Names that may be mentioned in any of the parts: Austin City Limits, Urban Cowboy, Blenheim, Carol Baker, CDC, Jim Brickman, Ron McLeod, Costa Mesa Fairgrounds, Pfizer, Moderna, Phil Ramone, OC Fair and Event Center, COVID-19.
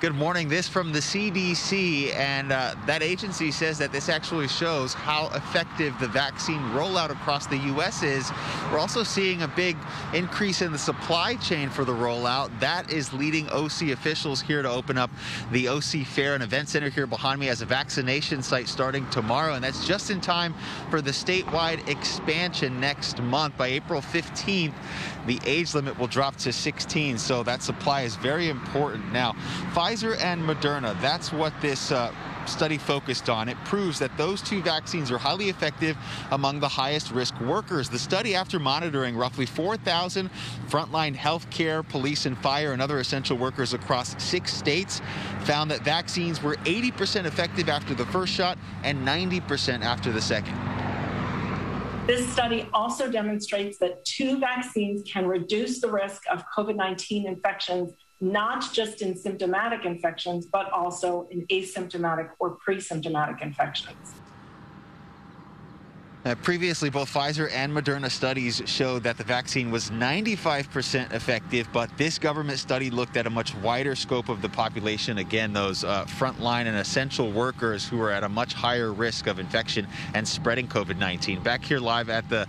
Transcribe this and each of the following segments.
Good morning. This from the CDC, and that agency says that this actually shows how effective the vaccine rollout across the U.S. is. We're also seeing a big increase in the supply chain for the rollout. That is leading OC officials here to open up the OC Fair and Event Center here behind me as a vaccination site starting tomorrow, and that's just in time for the statewide expansion next month. By April 15th, the age limit will drop to 16, so that supply is very important. Now, Pfizer and Moderna, that's what this study focused on. It proves that those two vaccines are highly effective among the highest risk workers. The study, after monitoring roughly 4,000 frontline healthcare, police and fire, and other essential workers across 6 states, found that vaccines were 80% effective after the first shot and 90% after the second. This study also demonstrates that 2 vaccines can reduce the risk of COVID-19 infections, not just in symptomatic infections, but also in asymptomatic or pre-symptomatic infections. Previously, both Pfizer and Moderna studies showed that the vaccine was 95% effective, but this government study looked at a much wider scope of the population. Again, those frontline and essential workers who are at a much higher risk of infection and spreading COVID-19. Back here live at the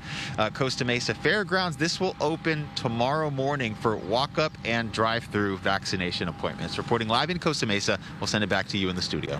Costa Mesa Fairgrounds, this will open tomorrow morning for walk-up and drive-through vaccination appointments. Reporting live in Costa Mesa, we'll send it back to you in the studio.